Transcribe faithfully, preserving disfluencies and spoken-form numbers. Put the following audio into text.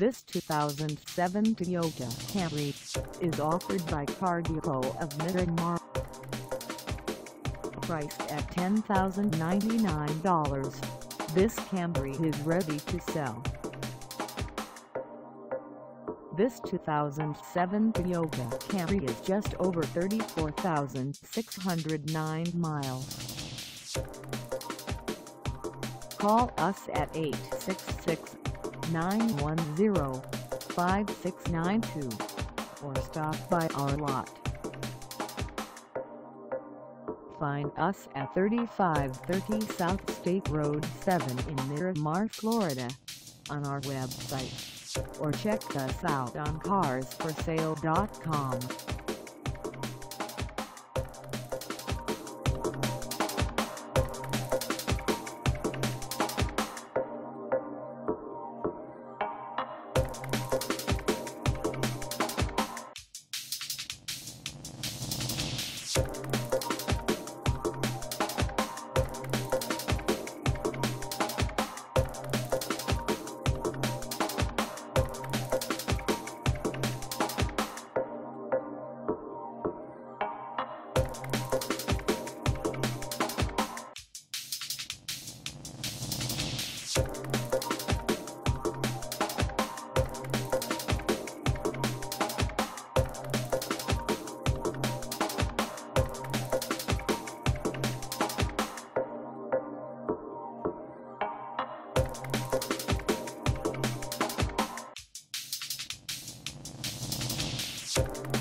This two thousand seven Toyota Camry is offered by Car Depot of Miramar. Priced at ten thousand ninety-nine dollars, this Camry is ready to sell. This two thousand seven Toyota Camry is just over thirty-four thousand six hundred nine miles. Call us at eight six six, nine one zero, five six nine two or stop by our lot. Find us at thirty-five thirty South State Road seven in Miramar, Florida, on our website, or check us out on cars for sale dot com. We'll be right back.